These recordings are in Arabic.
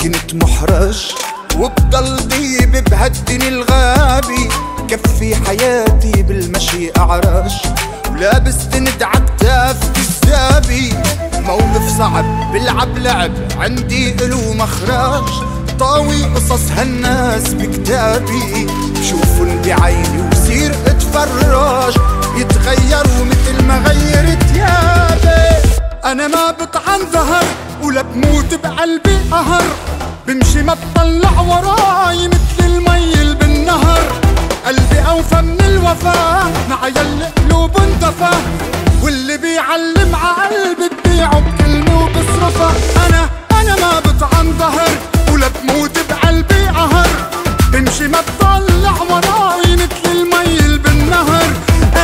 كنت محرج وبقلبي ببهالدني الغابي، كفي حياتي بالمشي أعرج، ولا بستند عالتاف كذابي. موقف صعب بلعب لعب عندي إلو مخرج، طاوي قصص هالناس بكتابي. شوفن بعيني وصير اتفرج، يتغيروا مثل ما غير تيابي. أنا ما بطعن ظهر ولا بموت بقلبي قهر، بمشي ما بطلع وراي مثل المي بالنهر. قلبي أوفى من الوفا مع يلي قلوب اندفى، واللي بيعلم عقلبي ببيعه بكلمه وبصرفه. أنا ما بطعن ظهر ولا بموت بقلبي قهر، بمشي ما بطلع وراي مثل المي بالنهر.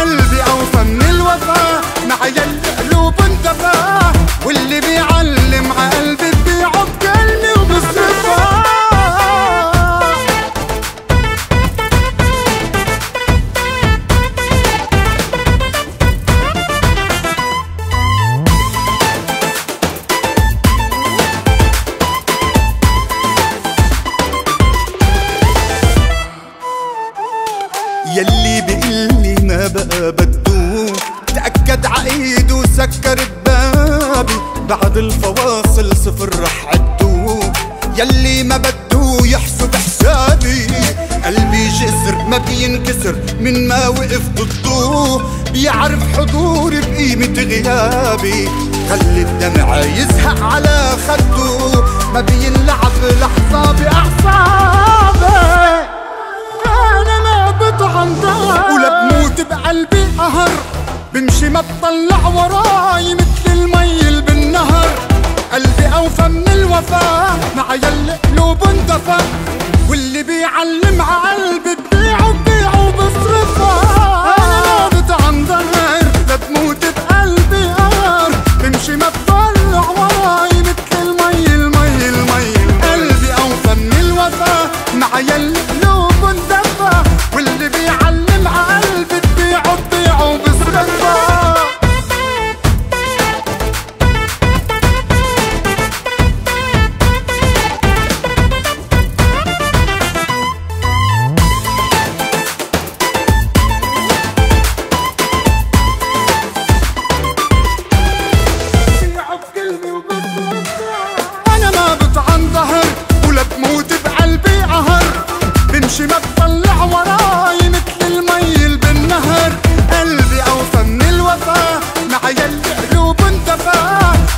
قلبي أوفى من الوفا مع يلي قلوب اندفى، واللي بيعلم عقلبي ببيعه بكلمه وبصرفه. يلي بيقلي ما بقى بدو، تأكد عقيد وسكرت بابي، بعد الفواصل صفر رح عدو. يلي ما بدو يحسب حسابي، قلبي جسر ما بينكسر من ما وقف ضده، بيعرف حضوري بقيمة غيابي. خلي الدمع يزهق على خده، ما بينلعب لحظة بأعصابي. ولا بموت بقلبي قهر، بمشي ما بطلع وراي مثل المي بالنهر. قلبي أوفى من الوفا مع يلي قلوب اندفى، واللي بيعلم عقلبي ببيعه ببيعه بصرفه. أنا ما بطعن ظهر لا بموت بقلبي قهر، بمشي ما بطلع وراي مثل المي. قلبي أوفى من الوفا مع يلي قلوب اندفى،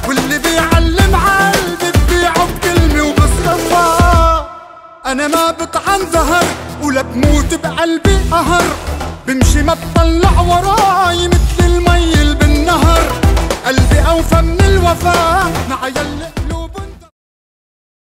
واللي بيعلم عقلبي تبيعه بصرفه. أنا ما بطعن ظهر ولا بموت بقلبي قهر، بمشي ما بطلع وراي مثل المي بالنهر. قلبي أوفى من الوفا مع يلي قلوب اندفى، واللي بيعلم عقلبي ببيعه بكلمة وبصرفه. أنا ما بطعن ظهر ولا بموت بقلبي قهر، بمشي ما بطلع وراي مثل المي بالنهر. قلبي أوفى من الوفا مع يلي